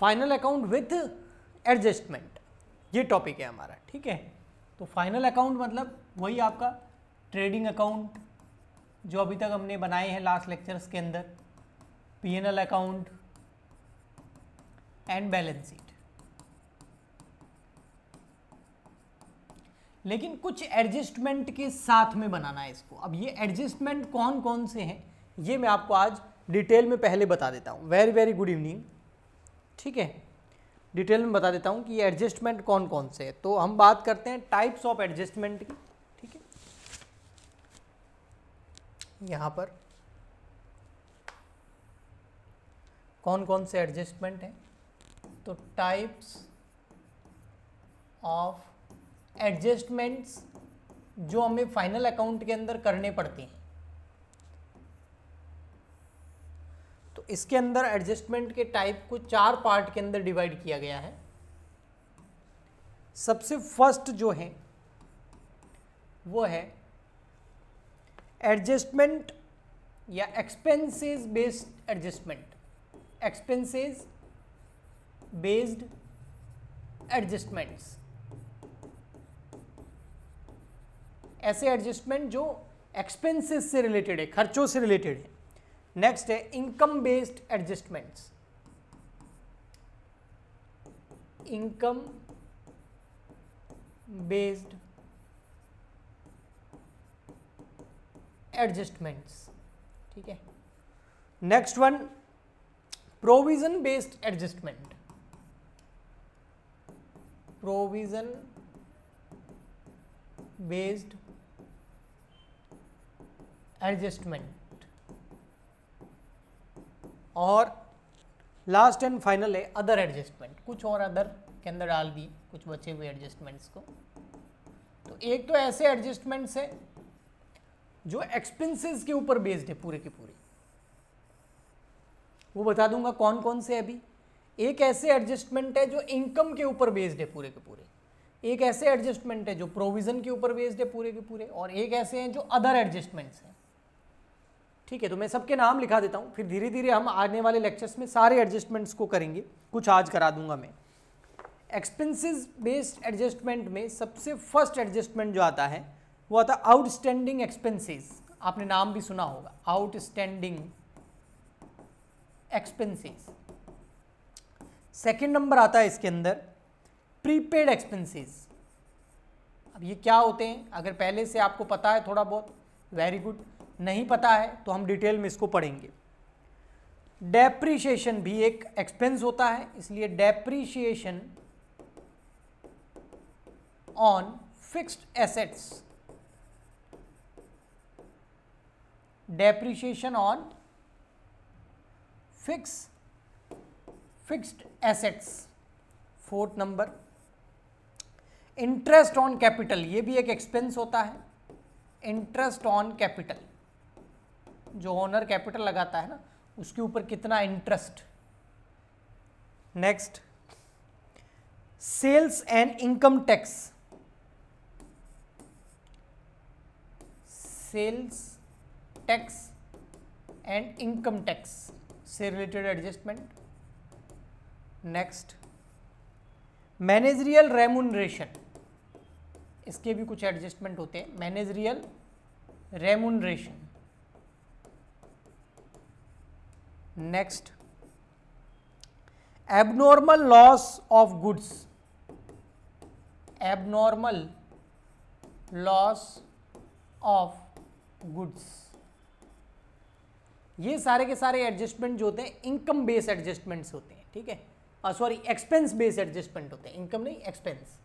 Final account with adjustment, ये topic है हमारा, ठीक है। तो फाइनल अकाउंट मतलब वही आपका ट्रेडिंग अकाउंट जो अभी तक हमने बनाए हैं लास्ट लेक्चर्स के अंदर, PNL account and balance sheet. लेकिन कुछ एडजस्टमेंट के साथ में बनाना है इसको। अब ये एडजस्टमेंट कौन कौन से हैं ये मैं आपको आज डिटेल में पहले बता देता हूँ। वेरी गुड इवनिंग, ठीक है, डिटेल में बता देता हूँ कि ये एडजस्टमेंट कौन कौन से हैं। तो हम बात करते हैं टाइप्स ऑफ एडजस्टमेंट की, ठीक है। यहाँ पर कौन कौन से एडजस्टमेंट हैं, तो टाइप्स ऑफ एडजस्टमेंट्स जो हमें फाइनल अकाउंट के अंदर करने पड़ते हैं। तो इसके अंदर एडजस्टमेंट के टाइप को 4 पार्ट के अंदर डिवाइड किया गया है। सबसे फर्स्ट जो है वो है एडजस्टमेंट या expenses based adjustment. Expenses based adjustments, ऐसे एडजस्टमेंट जो एक्सपेंसेस से रिलेटेड है, खर्चों से रिलेटेड है। नेक्स्ट है income based adjustments. Income based adjustments, ठीक है। Next one provision based adjustment. Provision based adjustment, और लास्ट एंड फाइनल है अदर एडजस्टमेंट। कुछ और अदर के अंदर डाल दी कुछ बचे हुए एडजस्टमेंट्स को। तो एक तो ऐसे एडजस्टमेंट्स है जो एक्सपेंसेस के ऊपर बेस्ड है पूरे के पूरे, वो बता दूंगा कौन कौन से अभी। एक ऐसे एडजस्टमेंट है जो इनकम के ऊपर बेस्ड है पूरे के पूरे, एक ऐसे एडजस्टमेंट है जो प्रोविजन के ऊपर बेस्ड है पूरे के पूरे, और एक ऐसे हैं जो अदर एडजस्टमेंट्स हैं, ठीक है। तो मैं सबके नाम लिखा देता हूँ, फिर धीरे धीरे हम आने वाले लेक्चर्स में सारे एडजस्टमेंट्स को करेंगे, कुछ आज करा दूंगा मैं। एक्सपेंसेस बेस्ड एडजस्टमेंट में सबसे फर्स्ट एडजस्टमेंट जो आता है वो आता है आउटस्टैंडिंग एक्सपेंसेस। आपने नाम भी सुना होगा, आउटस्टैंडिंग एक्सपेंसेस। सेकेंड नंबर आता है इसके अंदर प्रीपेड एक्सपेंसेस। अब ये क्या होते हैं, अगर पहले से आपको पता है थोड़ा बहुत वेरी गुड, नहीं पता है तो हम डिटेल में इसको पढ़ेंगे। डेप्रीशिएशन भी एक एक्सपेंस होता है, इसलिए depreciation on fixed assets, depreciation on fixed assets. Fourth number interest on capital, ये भी एक एक्सपेंस होता है। इंटरेस्ट ऑन कैपिटल, जो ओनर कैपिटल लगाता है ना उसके ऊपर कितना interest. Next sales and income tax, sales tax and income tax से related adjustment. Next managerial remuneration, इसके भी कुछ एडजस्टमेंट होते हैं। Managerial remuneration. Next abnormal loss of goods, abnormal loss of goods. ये सारे के सारे एडजस्टमेंट जो होते हैं इनकम बेस्ड एडजस्टमेंट्स होते हैं, ठीक है, सॉरी एक्सपेंस बेस्ड एडजस्टमेंट होते हैं, इनकम नहीं एक्सपेंस।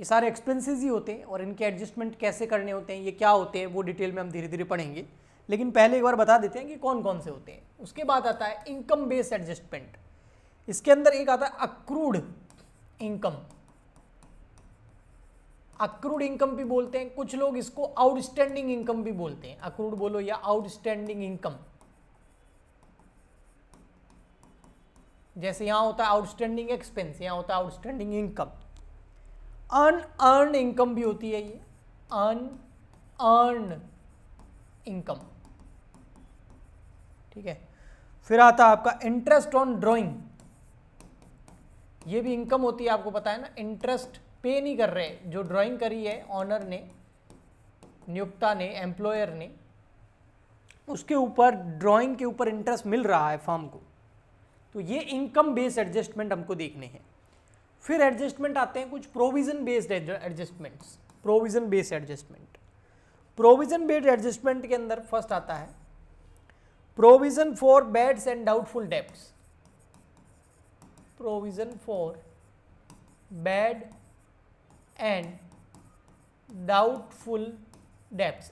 ये सारे एक्सपेंसेस ही होते हैं और इनके एडजस्टमेंट कैसे करने होते हैं, ये क्या होते हैं, वो डिटेल में हम धीरे धीरे पढ़ेंगे। लेकिन पहले एक बार बता देते हैं कि कौन कौन से होते हैं। उसके बाद आता है इनकम बेस्ड एडजस्टमेंट। इसके अंदर एक आता है अक्रूड इनकम। अक्रूड इनकम भी बोलते हैं, कुछ लोग इसको आउटस्टैंडिंग इनकम भी बोलते हैं, अक्रूड बोलो या आउटस्टैंडिंग इनकम। जैसे यहाँ होता है आउटस्टैंडिंग एक्सपेंस, यहाँ होता है आउटस्टैंडिंग इनकम। अनअर्न्ड इनकम भी होती है ये, अनअर्न्ड इनकम, ठीक है। फिर आता है आपका इंटरेस्ट ऑन ड्राइंग, ये भी इनकम होती है, आपको पता है ना, इंटरेस्ट पे नहीं कर रहे हैं। जो ड्राइंग करी है ऑनर ने, नियोक्ता ने, एम्प्लॉयर ने, उसके ऊपर ड्राइंग के ऊपर इंटरेस्ट मिल रहा है फर्म को। तो ये इनकम बेस्ड एडजस्टमेंट हमको देखने हैं। फिर एडजस्टमेंट आते हैं कुछ provision based adjustments. Provision based adjustment, provision based adjustment के अंदर फर्स्ट आता है provision for bads and doubtful debts. Provision for bad and doubtful debts,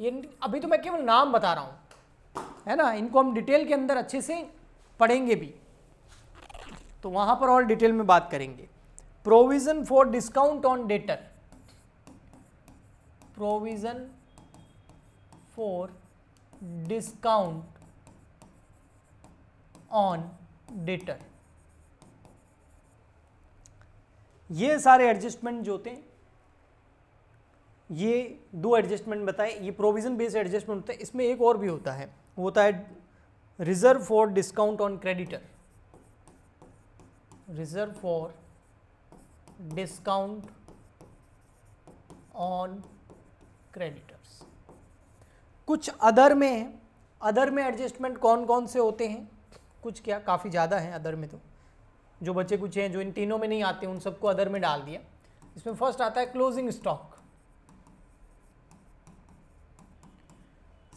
ये अभी तो मैं केवल नाम बता रहा हूँ, है ना, इनको हम डिटेल के अंदर अच्छे से पढ़ेंगे भी, तो वहाँ पर और डिटेल में बात करेंगे। Provision for discount on debtor, provision for discount on debtor, ये सारे एडजस्टमेंट जो होते हैं, ये दो एडजस्टमेंट बताए, ये प्रोविज़न बेस्ड एडजस्टमेंट होता है। इसमें एक और भी होता है, वो होता है reserve for discount on creditor, reserve for discount on creditors. कुछ अदर में है, अदर में एडजस्टमेंट कौन कौन से होते हैं, कुछ क्या काफ़ी ज़्यादा हैं अदर में, तो जो बच्चे कुछ हैं जो इन तीनों में नहीं आते उन सबको अदर में डाल दिया। इसमें फर्स्ट आता है क्लोजिंग स्टॉक,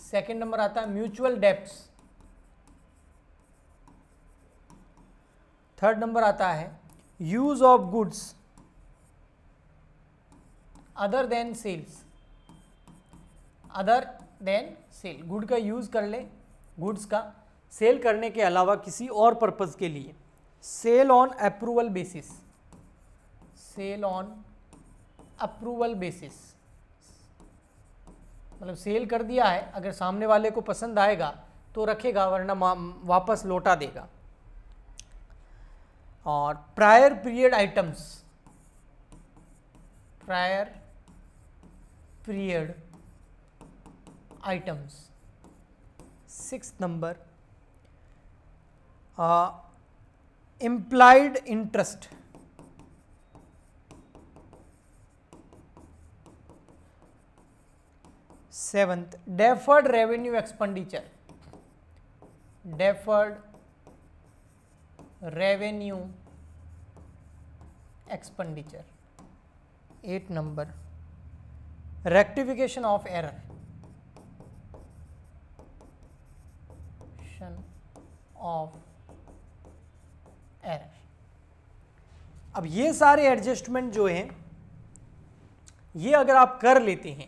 सेकंड नंबर आता है म्यूचुअल डेब्ट्स, थर्ड नंबर आता है use of goods other than sales, other than sale, good का यूज कर ले, गुड्स का सेल करने के अलावा किसी और पर्पस के लिए, sale on approval basis, sale on approval basis, मतलब सेल कर दिया है, अगर सामने वाले को पसंद आएगा तो रखेगा वरना वापस लौटा देगा। और prior period items, prior period items. Six नंबर implied interest, seventh deferred revenue expenditure, deferred revenue expenditure, eight number rectification of error, of error. अब ये सारे एडजस्टमेंट जो हैं ये अगर आप कर लेते हैं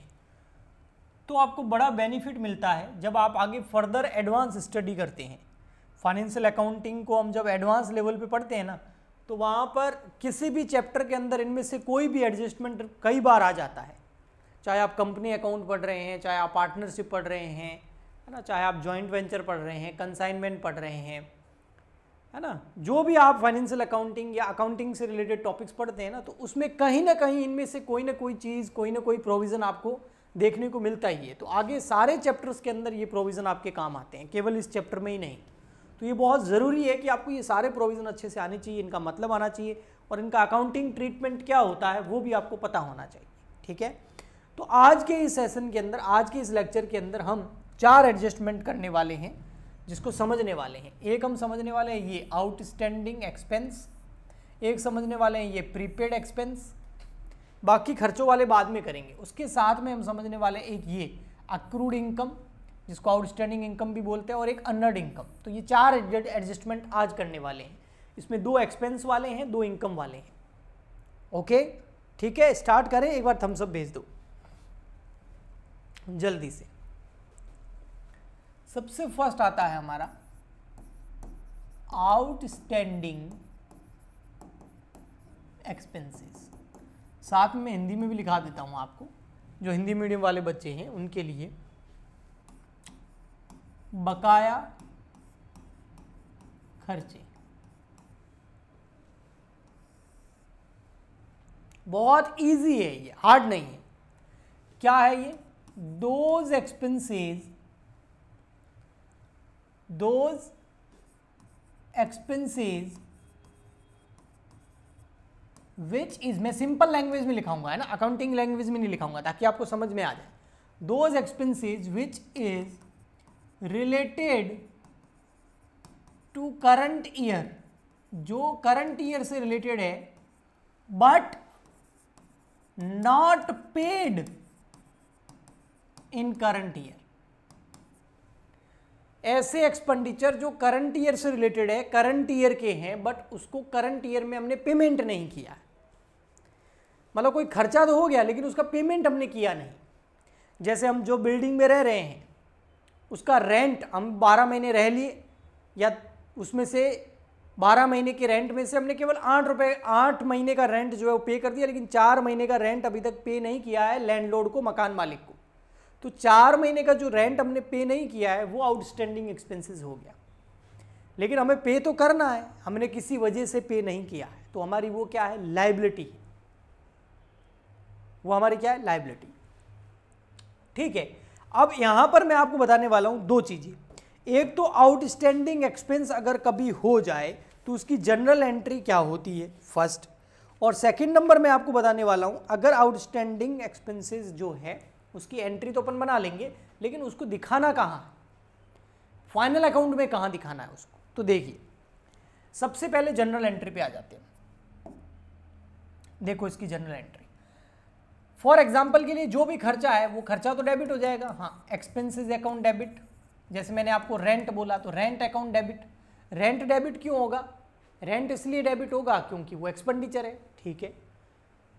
तो आपको बड़ा बेनिफिट मिलता है जब आप आगे फर्दर एडवांस स्टडी करते हैं। फाइनेंशियल अकाउंटिंग को हम जब एडवांस लेवल पे पढ़ते हैं ना, तो वहाँ पर किसी भी चैप्टर के अंदर इनमें से कोई भी एडजस्टमेंट कई बार आ जाता है, चाहे आप कंपनी अकाउंट पढ़ रहे हैं, चाहे आप पार्टनरशिप पढ़ रहे हैं, है ना, चाहे आप जॉइंट वेंचर पढ़ रहे हैं, कंसाइनमेंट पढ़ रहे हैं, है ना, जो भी आप फाइनेंशियल अकाउंटिंग या अकाउंटिंग से रिलेटेड टॉपिक्स पढ़ते हैं ना, तो उसमें कहीं ना कहीं इनमें से कोई ना कोई चीज़, कोई ना कोई प्रोविज़न आपको देखने को मिलता ही है। तो आगे सारे चैप्टर्स के अंदर ये प्रोविज़न आपके काम आते हैं, केवल इस चैप्टर में ही नहीं। तो ये बहुत ज़रूरी है कि आपको ये सारे प्रोविज़न अच्छे से आने चाहिए, इनका मतलब आना चाहिए, और इनका अकाउंटिंग ट्रीटमेंट क्या होता है वो भी आपको पता होना चाहिए। ठीक है, तो आज के इस सेशन के अंदर, आज के इस लेक्चर के अंदर हम चार एडजस्टमेंट करने वाले हैं जिसको समझने वाले हैं। एक हम समझने वाले हैं ये आउटस्टैंडिंग एक्सपेंस, एक समझने वाले हैं ये प्रीपेड एक्सपेंस, बाकी खर्चों वाले बाद में करेंगे। उसके साथ में हम समझने वाले हैं एक ये अक्रूड इनकम जिसको आउटस्टैंडिंग इनकम भी बोलते हैं, और एक अनअर्न्ड इनकम। तो ये चार एडजस्टमेंट आज करने वाले हैं, इसमें दो एक्सपेंस वाले हैं, दो इनकम वाले हैं। ओके, ठीक है, स्टार्ट करें। एक बार थम्स अप भेज दो जल्दी से। सबसे फर्स्ट आता है हमारा आउटस्टैंडिंग एक्सपेंसेस। साथ में हिंदी में भी लिखा देता हूँ आपको, जो हिंदी मीडियम वाले बच्चे हैं उनके लिए, बकाया खर्चे। बहुत इजी है ये, हार्ड नहीं है। क्या है ये? Those expenses, those expenses which is, मैं सिंपल लैंग्वेज में लिखाऊंगा है ना, अकाउंटिंग लैंग्वेज में नहीं लिखाऊंगा ताकि आपको समझ में आ जाए। Those expenses which is related to current year, जो करंट ईयर से रिलेटेड है, but not paid in current year. ऐसे एक्सपेंडिचर जो करंट ईयर से रिलेटेड है, करंट ईयर के हैं, बट उसको करंट ईयर में हमने पेमेंट नहीं किया। मतलब कोई खर्चा तो हो गया लेकिन उसका पेमेंट हमने किया नहीं। जैसे हम जो बिल्डिंग में रह रहे हैं उसका रेंट हम 12 महीने रह लिए, या उसमें से 12 महीने के रेंट में से हमने केवल 8 महीने का रेंट जो है वो पे कर दिया, लेकिन 4 महीने का रेंट अभी तक पे नहीं किया है लैंडलॉर्ड को, मकान मालिक को। तो 4 महीने का जो रेंट हमने पे नहीं किया है वो आउटस्टैंडिंग एक्सपेंसेस हो गया, लेकिन हमें पे तो करना है, हमने किसी वजह से पे नहीं किया है, तो हमारी वो क्या है, लायबिलिटी है। वो हमारी क्या है, लायबिलिटी। ठीक है, अब यहाँ पर मैं आपको बताने वाला हूँ दो चीज़ें। एक तो आउटस्टैंडिंग एक्सपेंस अगर कभी हो जाए तो उसकी जनरल एंट्री क्या होती है, फर्स्ट। और सेकेंड नंबर मैं आपको बताने वाला हूँ, अगर आउटस्टैंडिंग एक्सपेंसेस जो है उसकी एंट्री तो अपन बना लेंगे, लेकिन उसको दिखाना कहाँ है, फाइनल अकाउंट में कहाँ दिखाना है उसको। तो देखिए, सबसे पहले जनरल एंट्री पे आ जाते हैं। देखो इसकी जनरल एंट्री, फॉर एग्जांपल के लिए जो भी खर्चा है वो खर्चा तो डेबिट हो जाएगा। हाँ, एक्सपेंसेस अकाउंट डेबिट, जैसे मैंने आपको रेंट बोला तो rent account debit. Rent debit क्यों होगा, रेंट इसलिए डेबिट होगा क्योंकि वो एक्सपेंडिचर है, ठीक है,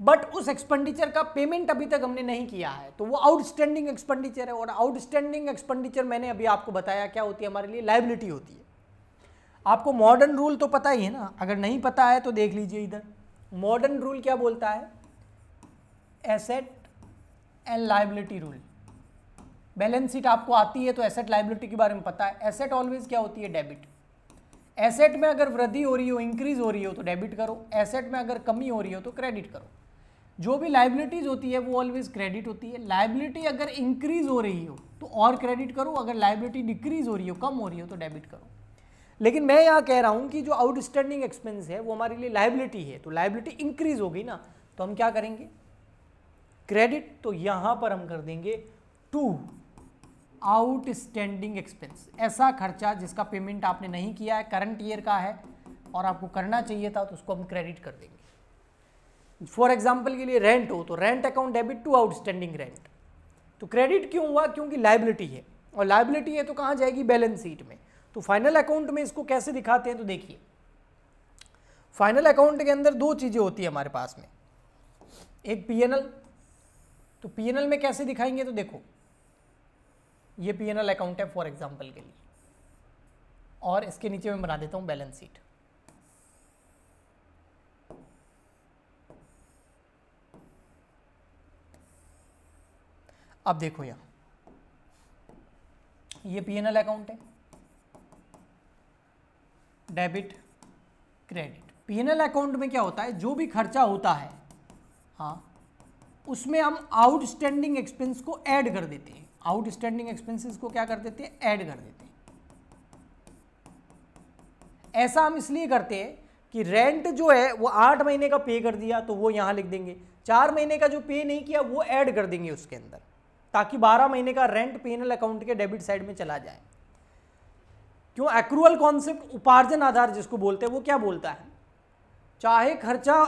बट उस एक्सपेंडिचर का पेमेंट अभी तक हमने नहीं किया है, तो वो आउटस्टैंडिंग एक्सपेंडिचर है। और आउटस्टैंडिंग एक्सपेंडिचर मैंने अभी आपको बताया क्या होती है, हमारे लिए लायबिलिटी होती है। आपको मॉडर्न रूल तो पता ही है ना, अगर नहीं पता है तो देख लीजिए इधर। मॉडर्न रूल क्या बोलता है, asset and liability rule. Balance sheet आपको आती है तो एसेट लायबिलिटी के बारे में पता है। एसेट ऑलवेज क्या होती है, डेबिट। एसेट में अगर वृद्धि हो रही हो, इंक्रीज हो रही हो तो डेबिट करो, एसेट में अगर कमी हो रही हो तो क्रेडिट करो। जो भी लायबिलिटीज होती है वो ऑलवेज क्रेडिट होती है। लायबिलिटी अगर इंक्रीज हो रही हो तो और क्रेडिट करो, अगर लायबिलिटी डिक्रीज हो रही हो, कम हो रही हो तो डेबिट करो। लेकिन मैं यहाँ कह रहा हूँ कि जो आउटस्टैंडिंग एक्सपेंस है वो हमारे लिए लायबिलिटी है, तो लायबिलिटी इंक्रीज हो गई ना, तो हम क्या करेंगे, क्रेडिट। तो यहाँ पर हम कर देंगे टू आउटस्टैंडिंग एक्सपेंस, ऐसा खर्चा जिसका पेमेंट आपने नहीं किया है, करंट ईयर का है और आपको करना चाहिए था, तो उसको हम क्रेडिट कर देंगे। फॉर एग्जाम्पल के लिए रेंट हो तो rent account debit to outstanding rent. तो क्रेडिट क्यों हुआ, क्योंकि लायबिलिटी है, और लायबिलिटी है तो कहाँ जाएगी, बैलेंस शीट में। तो फाइनल अकाउंट में इसको कैसे दिखाते हैं, तो देखिए फाइनल अकाउंट के अंदर दो चीज़ें होती है हमारे पास में, एक पीएनएल। तो पीएनएल में कैसे दिखाएंगे, तो देखो ये पीएनएल अकाउंट है फॉर एग्जाम्पल के लिए, और इसके नीचे मैं बना देता हूँ बैलेंस शीट। अब देखो यहाँ ये पीएनएल अकाउंट है, डेबिट क्रेडिट। पीएनएल अकाउंट में क्या होता है, जो भी खर्चा होता है, हाँ, उसमें हम आउटस्टैंडिंग एक्सपेंस को ऐड कर देते हैं। आउटस्टैंडिंग एक्सपेंसेस को क्या कर देते हैं, ऐड कर देते हैं। ऐसा हम इसलिए करते हैं कि रेंट जो है वो 8 महीने का पे कर दिया तो वो यहाँ लिख देंगे, 4 महीने का जो पे नहीं किया वो ऐड कर देंगे उसके अंदर, ताकि 12 महीने का रेंट पीएनएल अकाउंट के डेबिट साइड में चला जाए। क्यों, एक्रूअल कॉन्सेप्ट, उपार्जन आधार जिसको बोलते हैं, वो क्या बोलता है, चाहे खर्चा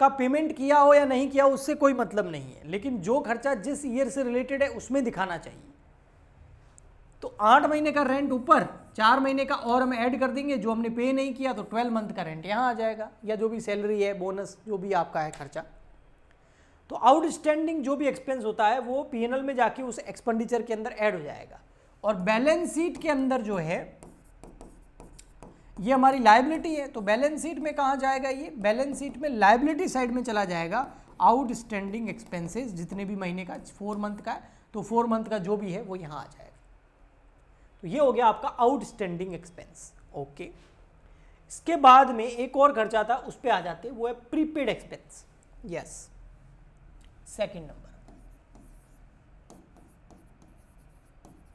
का पेमेंट किया हो या नहीं किया उससे कोई मतलब नहीं है, लेकिन जो खर्चा जिस ईयर से रिलेटेड है उसमें दिखाना चाहिए। तो 8 महीने का रेंट ऊपर, 4 महीने का और हम ऐड कर देंगे, जो हमने पे नहीं किया तो 12 मंथ का रेंट यहाँ आ जाएगा, या जो भी सैलरी है, बोनस, जो भी आपका है खर्चा। तो आउटस्टैंडिंग जो भी एक्सपेंस होता है वो पीएनएल में जाके उस एक्सपेंडिचर के अंदर ऐड हो जाएगा, और बैलेंस शीट के अंदर जो है ये हमारी लायबिलिटी है, तो बैलेंस शीट में कहाँ जाएगा, ये बैलेंस शीट में लायबिलिटी साइड में चला जाएगा। आउटस्टैंडिंग एक्सपेंसेस जितने भी महीने का, 4 मंथ का, तो 4 मंथ का जो भी है वो यहाँ आ जाएगा। तो ये हो गया आपका आउटस्टैंडिंग एक्सपेंस, ओके। इसके बाद में एक और खर्चा था, उस पर आ जाते, वो है prepaid expense, yes, second number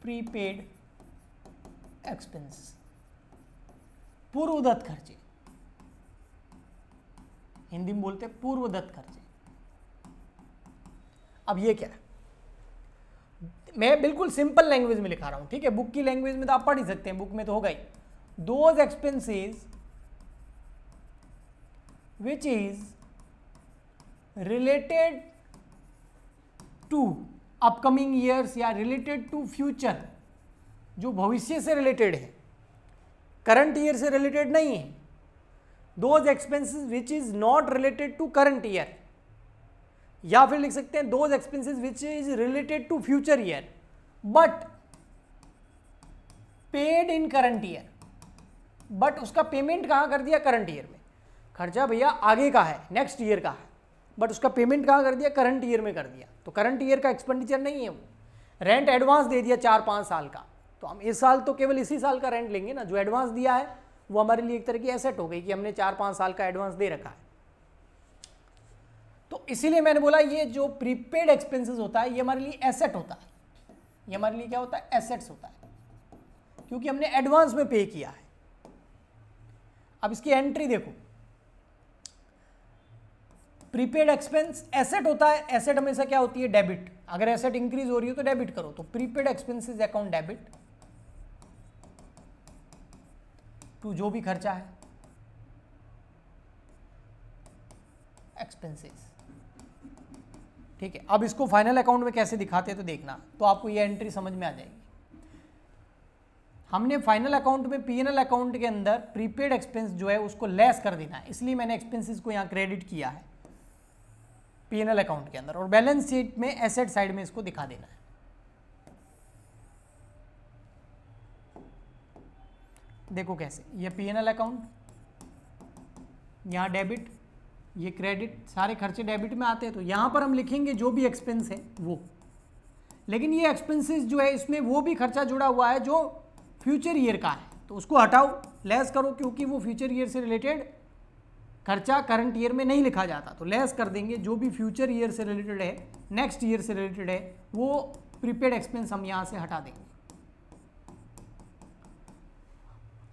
prepaid expense, पूर्वदत्त खर्चे। हिंदी में बोलते हैं पूर्वदत्त कर्जे। अब ये क्या है, मैं बिल्कुल सिंपल लैंग्वेज में लिखा रहा हूं, ठीक है। बुक की लैंग्वेज में तो आप पढ़ ही सकते हैं, बुक में तो होगा ही। Those expenses which is related to upcoming years या रिलेटेड टू फ्यूचर, जो भविष्य से रिलेटेड है, करंट ईयर से रिलेटेड नहीं है। Those expenses which is not related to current year, या फिर लिख सकते हैं those expenses which is related to future year but paid in current year, but उसका पेमेंट कहाँ कर दिया, करंट ईयर में। खर्चा भैया आगे का है, नेक्स्ट ईयर का है, बट उसका पेमेंट कहाँ कर दिया, करंट ईयर में कर दिया, तो करंट ईयर का एक्सपेंडिचर नहीं है वो। रेंट एडवांस दे दिया 4-5 साल का, तो हम इस साल तो केवल इसी साल का रेंट लेंगे ना, जो एडवांस दिया है वो हमारे लिए एक तरह की एसेट हो गई कि हमने 4-5 साल का एडवांस दे रखा है। तो इसीलिए मैंने बोला ये जो प्रीपेड एक्सपेंसेस होता है ये हमारे लिए एसेट होता है, ये हमारे लिए क्या होता है, एसेट्स होता है, क्योंकि हमने एडवांस में पे किया है। अब इसकी एंट्री देखो, प्रीपेड एक्सपेंस एसेट होता है, एसेट हमेशा क्या होती है, डेबिट। अगर एसेट इंक्रीज हो रही हो तो डेबिट करो, तो prepaid expenses account debit to जो भी खर्चा है एक्सपेंसेस, ठीक है। अब इसको फाइनल अकाउंट में कैसे दिखाते हैं तो देखना, तो आपको ये एंट्री समझ में आ जाएगी। हमने फाइनल अकाउंट में पीएनएल अकाउंट के अंदर प्रीपेड एक्सपेंस जो है उसको लेस कर देना है, इसलिए मैंने एक्सपेंसेस को यहाँ क्रेडिट किया है पीएनएल अकाउंट के अंदर, और बैलेंस शीट में एसेट साइड में इसको दिखा देना है। देखो कैसे, ये पीएनएल अकाउंट, यहाँ डेबिट, ये क्रेडिट, सारे खर्चे डेबिट में आते हैं, तो यहाँ पर हम लिखेंगे जो भी एक्सपेंस है वो, लेकिन ये एक्सपेंसेस जो है इसमें वो भी खर्चा जुड़ा हुआ है जो फ्यूचर ईयर का है, तो उसको हटाओ, लेस करो, क्योंकि वो फ्यूचर ईयर से रिलेटेड खर्चा करंट ईयर में नहीं लिखा जाता, तो लेस कर देंगे। जो भी फ्यूचर ईयर से रिलेटेड है, नेक्स्ट ईयर से रिलेटेड है, वो प्रीपेड एक्सपेंस हम यहाँ से हटा देंगे।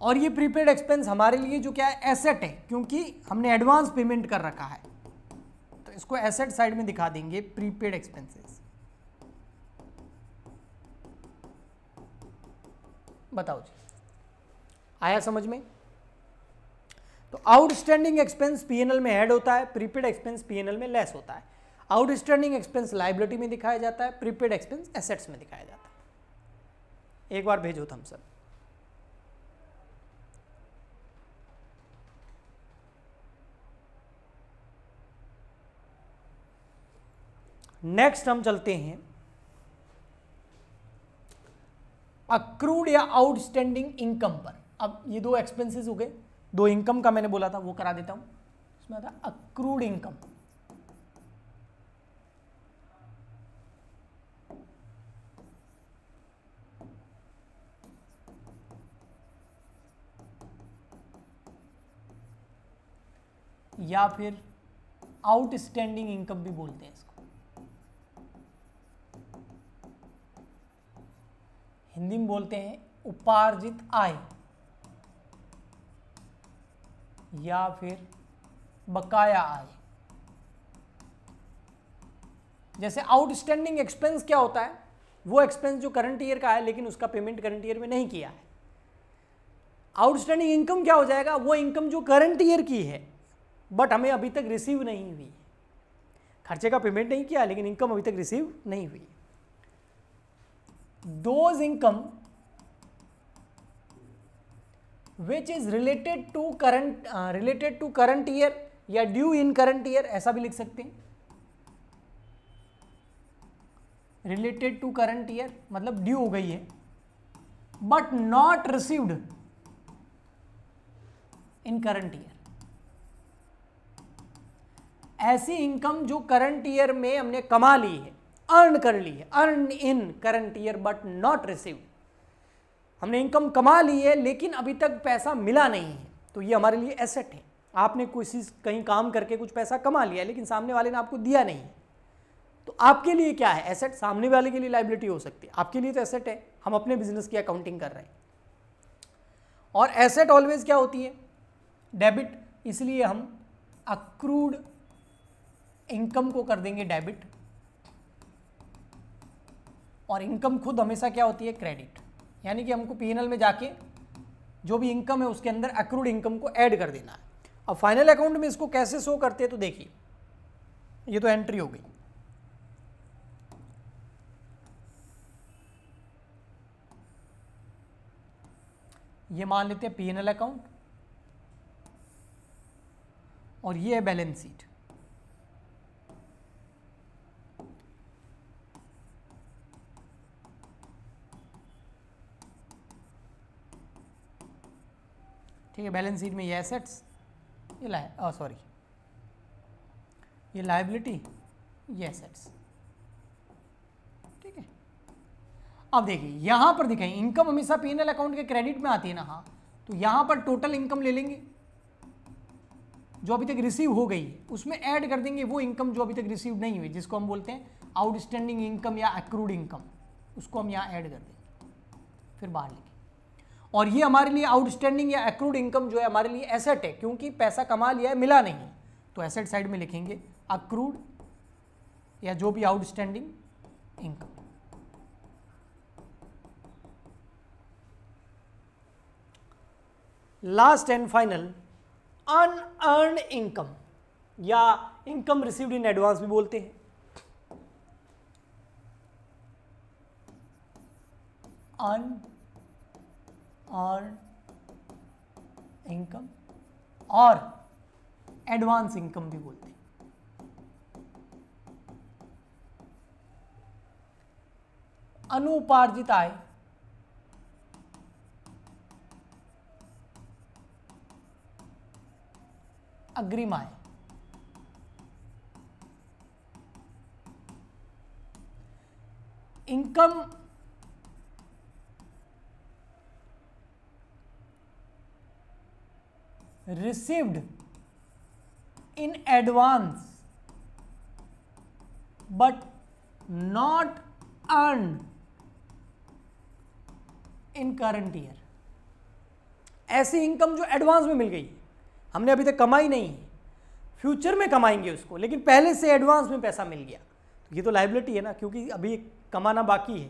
और ये प्रीपेड एक्सपेंस हमारे लिए जो क्या है, एसेट है, क्योंकि हमने एडवांस पेमेंट कर रखा है, तो इसको एसेट साइड में दिखा देंगे, प्रीपेड एक्सपेंसेस। बताओ जी, आया समझ में। तो आउटस्टैंडिंग एक्सपेंस पीएनएल में ऐड होता है, प्रीपेड एक्सपेंस पीएनएल में लेस होता है। आउटस्टैंडिंग एक्सपेंस लायबिलिटी में दिखाया जाता है, प्रीपेड एक्सपेंस एसेट्स में दिखाया जाता है। एक बार भेजो थम्स अप। नेक्स्ट हम चलते हैं अक्रूड या आउटस्टैंडिंग इनकम पर। अब ये दो एक्सपेंसेस हो गए, दो इनकम का मैंने बोला था वो करा देता हूं। इसमें आता है अक्रूड इनकम, या फिर आउटस्टैंडिंग इनकम भी बोलते हैं इसको। हिंदी में बोलते हैं उपार्जित आय या फिर बकाया आय। जैसे आउटस्टैंडिंग एक्सपेंस क्या होता है, वो एक्सपेंस जो करंट ईयर का है लेकिन उसका पेमेंट करंट ईयर में नहीं किया है। आउटस्टैंडिंग इनकम क्या हो जाएगा, वो इनकम जो करंट ईयर की है बट हमें अभी तक रिसीव नहीं हुई, खर्चे का पेमेंट नहीं किया लेकिन इनकम अभी तक रिसीव नहीं हुई। Those income which is related to current year या due in current year ऐसा भी लिख सकते हैं। related to current year मतलब due हो गई है but not received in current year। ऐसी income जो current year में हमने कमा ली है, अर्न कर ली है, earn in current year but not receive. हमने इनकम कमा ली है लेकिन अभी तक पैसा मिला नहीं है, तो ये हमारे लिए एसेट है। आपने कहीं काम करके कुछ पैसा कमा लिया लेकिन सामने वाले ने आपको दिया नहीं, तो आपके लिए क्या है, एसेट। सामने वाले के लिए लायबिलिटी हो सकती है, आपके लिए तो एसेट है, हम अपने बिजनेस की अकाउंटिंग कर रहे हैं। और एसेट ऑलवेज क्या होती है, डेबिट, इसलिए हम अक्रूड इनकम को कर देंगे डेबिट, और इनकम खुद हमेशा क्या होती है, क्रेडिट। यानी कि हमको पीएनएल में जाके जो भी इनकम है उसके अंदर अक्रूड इनकम को ऐड कर देना है। अब फाइनल अकाउंट में इसको कैसे शो करते हैं, तो देखिए ये तो एंट्री हो गई, ये मान लेते हैं पीएनएल अकाउंट और ये है बैलेंस शीट। ठीक है, बैलेंस शीट में ये एसेट्स, ये ये लायबिलिटी, ये एसेट्स। ठीक है, अब देखिए यहां पर दिखाई इनकम हमेशा पीएनएल अकाउंट के क्रेडिट में आती है ना, हाँ, तो यहां पर टोटल इनकम ले लेंगे जो अभी तक रिसीव हो गई है, उसमें ऐड कर देंगे वो इनकम जो अभी तक रिसीव नहीं हुई, जिसको हम बोलते हैं आउटस्टैंडिंग इनकम या एक्रूड इनकम, उसको हम यहाँ ऐड कर देंगे, फिर बाहर लिखें। और ये हमारे लिए आउटस्टैंडिंग या एक्रूड इनकम जो है हमारे लिए एसेट है, क्योंकि पैसा कमा लिया है मिला नहीं, तो एसेट साइड में लिखेंगे अक्रूड या जो भी outstanding income. Last and final unearned income या इनकम रिसीव्ड इन एडवांस भी बोलते हैं। अनअर्न्ड इनकम और एडवांस इनकम भी बोलते हैं। अनुपार्जित आय अग्रिम आय, income received in advance but not earn in current year, ऐसी इनकम जो एडवांस में मिल गई हमने अभी तक कमाई नहीं है, फ्यूचर में कमाएंगे उसको, लेकिन पहले से एडवांस में पैसा मिल गया, ये तो लायबिलिटी है ना, क्योंकि अभी कमाना बाकी है,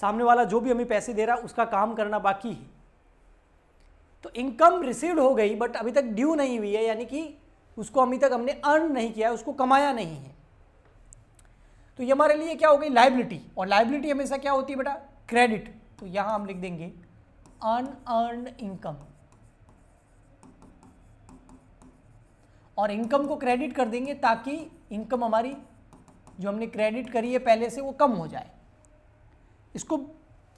सामने वाला जो भी हमें पैसे दे रहा है उसका काम करना बाकी है। तो इनकम रिसीव्ड हो गई बट अभी तक ड्यू नहीं हुई है, यानी कि उसको अभी तक हमने अर्न नहीं किया है, उसको कमाया नहीं है, तो ये हमारे लिए क्या हो गई, लायबिलिटी। और लायबिलिटी हमेशा क्या होती है बेटा, क्रेडिट। तो यहाँ हम लिख देंगे अनअर्न्ड इनकम और इनकम को क्रेडिट कर देंगे, ताकि इनकम हमारी जो हमने क्रेडिट करी है पहले से वो कम हो जाए। इसको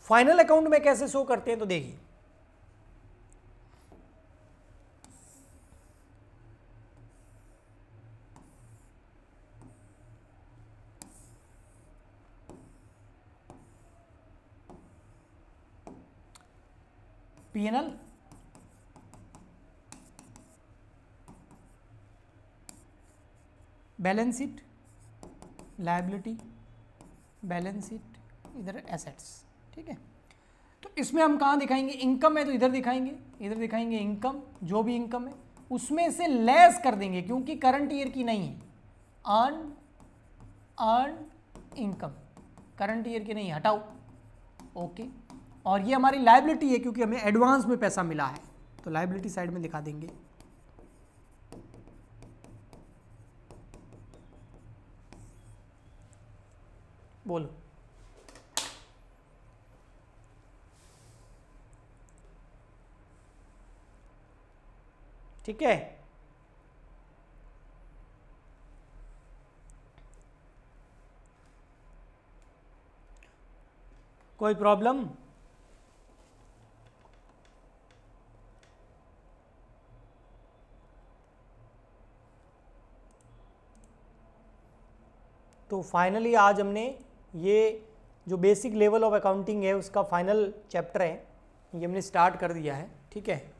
फाइनल अकाउंट में कैसे शो करते हैं, तो देखिए PNL balance sheet, liability, balance sheet, इधर एसेट्स। ठीक है, तो इसमें हम कहाँ दिखाएंगे, इनकम है तो इधर दिखाएंगे, इधर दिखाएंगे इनकम, जो भी इनकम है उसमें से लेस कर देंगे, क्योंकि करंट ईयर की नहीं है, अर्न इनकम करंट ईयर की नहीं है, हटाओ, ओके। और ये हमारी लायबिलिटी है क्योंकि हमें एडवांस में पैसा मिला है, तो लायबिलिटी साइड में दिखा देंगे। बोलो, ठीक है, कोई प्रॉब्लम? तो फाइनली आज हमने ये जो बेसिक लेवल ऑफ अकाउंटिंग है उसका फाइनल चैप्टर है, ये हमने स्टार्ट कर दिया है। ठीक है।